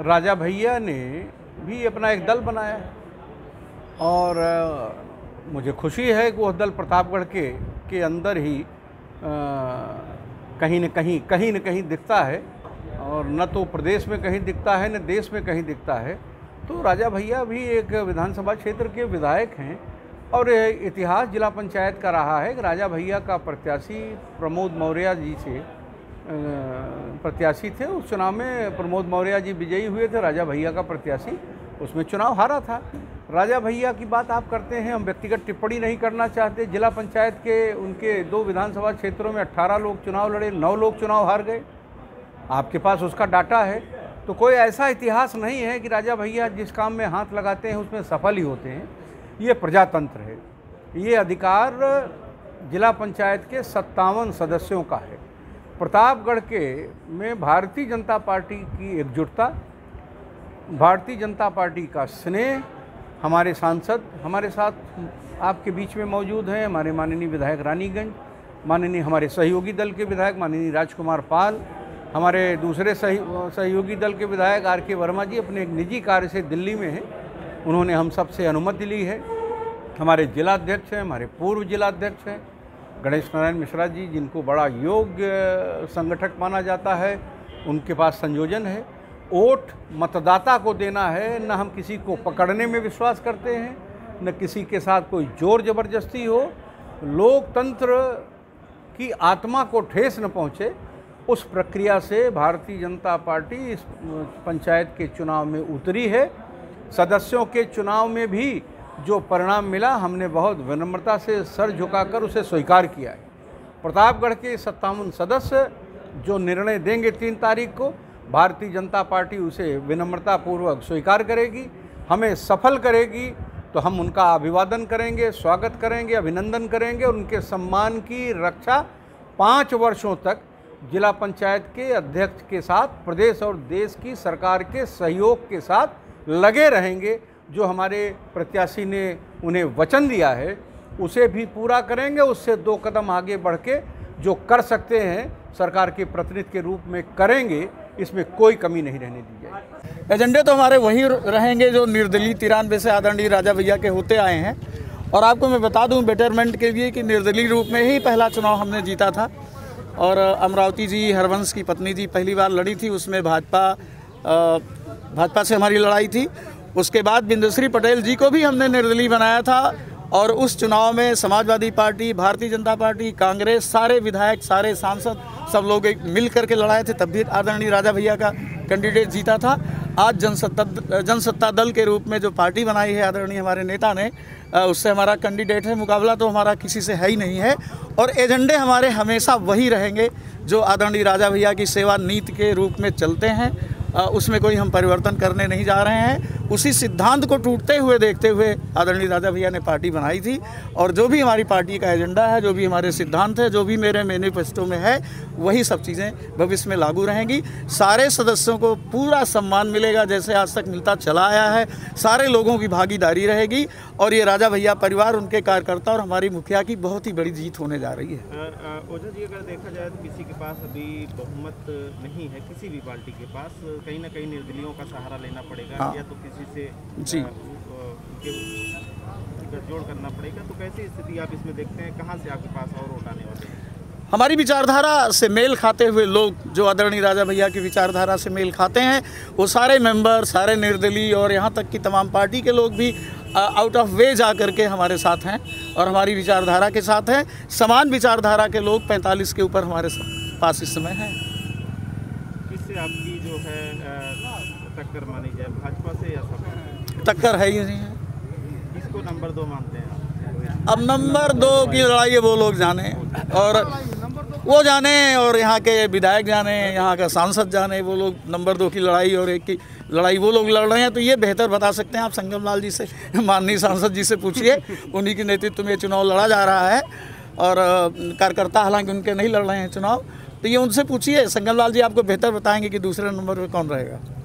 राजा भैया ने भी अपना एक दल बनाया और मुझे खुशी है कि वह दल प्रतापगढ़ के अंदर ही कहीं न कहीं दिखता है, और न तो प्रदेश में कहीं दिखता है न देश में कहीं दिखता है। तो राजा भैया भी एक विधानसभा क्षेत्र के विधायक हैं और इतिहास जिला पंचायत का रहा है कि राजा भैया का प्रत्याशी प्रमोद मौर्य जी से प्रत्याशी थे। उस चुनाव में प्रमोद मौर्य जी विजयी हुए थे, राजा भैया का प्रत्याशी उसमें चुनाव हारा था। राजा भैया की बात आप करते हैं, हम व्यक्तिगत टिप्पणी नहीं करना चाहते। जिला पंचायत के उनके दो विधानसभा क्षेत्रों में 18 लोग चुनाव लड़े, 9 लोग चुनाव हार गए। आपके पास उसका डाटा है, तो कोई ऐसा इतिहास नहीं है कि राजा भैया जिस काम में हाथ लगाते हैं उसमें सफल ही होते हैं। ये प्रजातंत्र है, ये अधिकार जिला पंचायत के 57 सदस्यों का है। प्रतापगढ़ के में भारतीय जनता पार्टी की एकजुटता, भारतीय जनता पार्टी का स्नेह, हमारे सांसद हमारे साथ आपके बीच में मौजूद हैं, हमारे माननीय विधायक रानीगंज, माननीय हमारे सहयोगी दल के विधायक माननीय राजकुमार पाल, हमारे दूसरे सहयोगी दल के विधायक आरके वर्मा जी अपने एक निजी कार्य से दिल्ली में हैं, उन्होंने हम सब से अनुमति ली है। हमारे जिलाध्यक्ष हैं, हमारे पूर्व जिलाध्यक्ष हैं गणेश नारायण मिश्रा जी, जिनको बड़ा योग्य संगठक माना जाता है, उनके पास संयोजन है। वोट मतदाता को देना है, न हम किसी को पकड़ने में विश्वास करते हैं, न किसी के साथ कोई जोर जबरदस्ती हो। लोकतंत्र की आत्मा को ठेस न पहुँचे, उस प्रक्रिया से भारतीय जनता पार्टी इस पंचायत के चुनाव में उतरी है। सदस्यों के चुनाव में भी जो परिणाम मिला हमने बहुत विनम्रता से सर झुकाकर उसे स्वीकार किया है। प्रतापगढ़ के 57 सदस्य जो निर्णय देंगे 3 तारीख को, भारतीय जनता पार्टी उसे विनम्रतापूर्वक स्वीकार करेगी, हमें सफल करेगी, तो हम उनका अभिवादन करेंगे, स्वागत करेंगे, अभिनंदन करेंगे और उनके सम्मान की रक्षा 5 वर्षों तक जिला पंचायत के अध्यक्ष के साथ प्रदेश और देश की सरकार के सहयोग के साथ लगे रहेंगे। जो हमारे प्रत्याशी ने उन्हें वचन दिया है उसे भी पूरा करेंगे, उससे 2 कदम आगे बढ़ के जो कर सकते हैं सरकार के प्रतिनिधि के रूप में करेंगे, इसमें कोई कमी नहीं रहने दी जाएगी। एजेंडे तो हमारे वही रहेंगे जो निर्दलीय 93 से आदरणीय राजा भैया के होते आए हैं। और आपको मैं बता दूँ बेटरमेंट के लिए कि निर्दलीय रूप में ही पहला चुनाव हमने जीता था और अमरावती जी हरवंश की पत्नी जी पहली बार लड़ी थी, उसमें भाजपा से हमारी लड़ाई थी। उसके बाद बिंदुश्री पटेल जी को भी हमने निर्दलीय बनाया था और उस चुनाव में समाजवादी पार्टी, भारतीय जनता पार्टी, कांग्रेस, सारे विधायक, सारे सांसद, सब लोग मिल करके लड़ाए थे, तब भी आदरणीय राजा भैया का कैंडिडेट जीता था। आज जनसत्ता दल के रूप में जो पार्टी बनाई है आदरणीय हमारे नेता ने, उससे हमारा कैंडिडेट है, मुकाबला तो हमारा किसी से है ही नहीं है। और एजेंडे हमारे हमेशा वही रहेंगे जो आदरणीय राजा भैया की सेवा नीति के रूप में चलते हैं, उसमें कोई हम परिवर्तन करने नहीं जा रहे हैं। उसी सिद्धांत को टूटते हुए देखते हुए आदरणीय राजा भैया ने पार्टी बनाई थी और जो भी हमारी पार्टी का एजेंडा है, जो भी हमारे सिद्धांत है, जो भी मेरे मैनिफेस्टो में है, वही सब चीज़ें भविष्य में लागू रहेंगी। सारे सदस्यों को पूरा सम्मान मिलेगा जैसे आज तक मिलता चला आया है, सारे लोगों की भागीदारी रहेगी और ये राजा भैया परिवार, उनके कार्यकर्ता और हमारी मुखिया की बहुत ही बड़ी जीत होने जा रही है। ओझा जी, अगर देखा जाए तो किसी के पास अभी बहुमत नहीं है, किसी भी पार्टी के पास कहीं ना कहीं निर्दलीयों का सहारा लेना पड़ेगा, हाँ। या तो किसी से जोड़ करना पड़ेगा, तो कैसी स्थिति आप इसमें देखते हैं, कहाँ से आपके पास और वोट आने वाले हैं? हमारी विचारधारा से मेल खाते हुए लोग जो आदरणीय राजा भैया की विचारधारा से मेल खाते हैं, वो सारे मेंबर, सारे निर्दलीय और यहाँ तक कि तमाम पार्टी के लोग भी आउट ऑफ वे जा करके हमारे साथ हैं और हमारी विचारधारा के साथ हैं। समान विचारधारा के लोग 45 के ऊपर हमारे पास इस समय हैं। आपकी जो है टक्कर मानी जाए भाजपा से या सपा? टक्कर है ही नहीं है। इसको नंबर 2 मानते हैं आप? अब नंबर 2 की लड़ाई है, वो लोग जाने और वो जाने और यहाँ के विधायक जाने, यहाँ का सांसद जाने, वो लोग नंबर 2 की लड़ाई और 1 की लड़ाई वो लोग लड़ रहे हैं, तो ये बेहतर बता सकते हैं आप। संगम लाल जी से, माननीय सांसद जी से पूछिए, उन्हीं के नेतृत्व में चुनाव लड़ा जा रहा है और कार्यकर्ता हालांकि उनके नहीं लड़ रहे हैं चुनाव, तो ये उनसे पूछिए। संगम लाल जी आपको बेहतर बताएंगे कि दूसरे नंबर पर कौन रहेगा।